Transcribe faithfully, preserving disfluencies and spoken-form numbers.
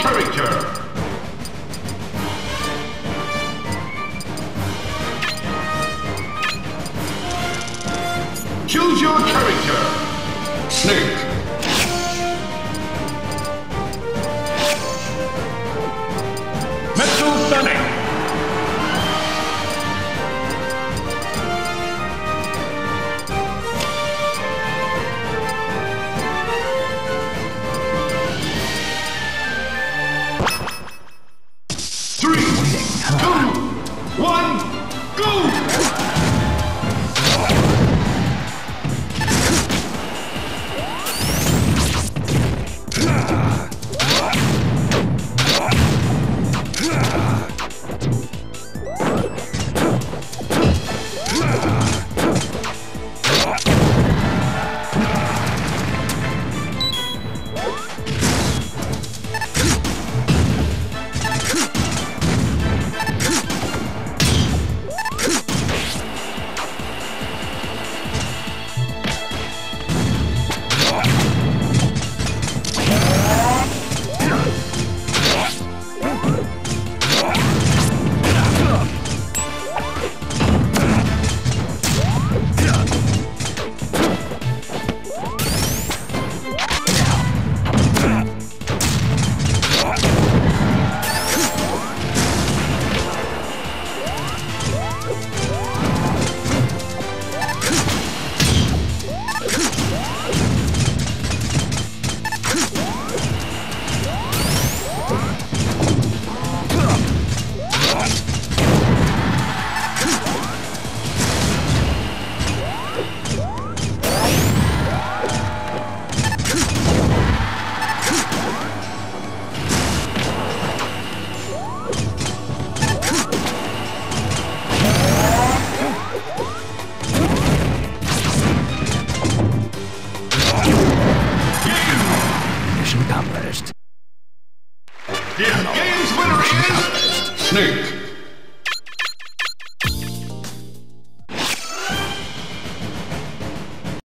character. Choose your character. Snake. Metal Sonic. Three, two, one, go! Accomplished. The game's winner is Snake.